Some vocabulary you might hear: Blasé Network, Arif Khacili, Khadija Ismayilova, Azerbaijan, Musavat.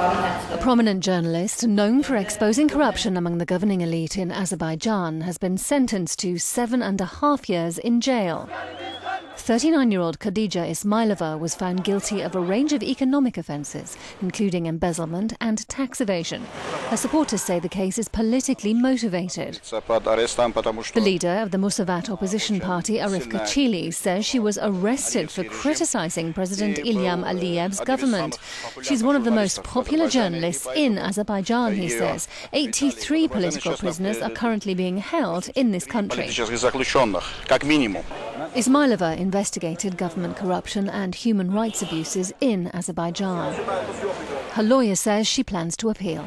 A prominent journalist known for exposing corruption among the governing elite in Azerbaijan has been sentenced to 7.5 years in jail. 39-year-old Khadija Ismayilova was found guilty of a range of economic offences, including embezzlement and tax evasion. Her supporters say the case is politically motivated. The leader of the Musavat opposition party, Arif Khacili, says she was arrested for criticising President Ilham Aliyev's government. She's one of the most popular journalists in Azerbaijan, he says. 83 political prisoners are currently being held in this country. Ismayilova investigated government corruption and human rights abuses in Azerbaijan. Her lawyer says she plans to appeal.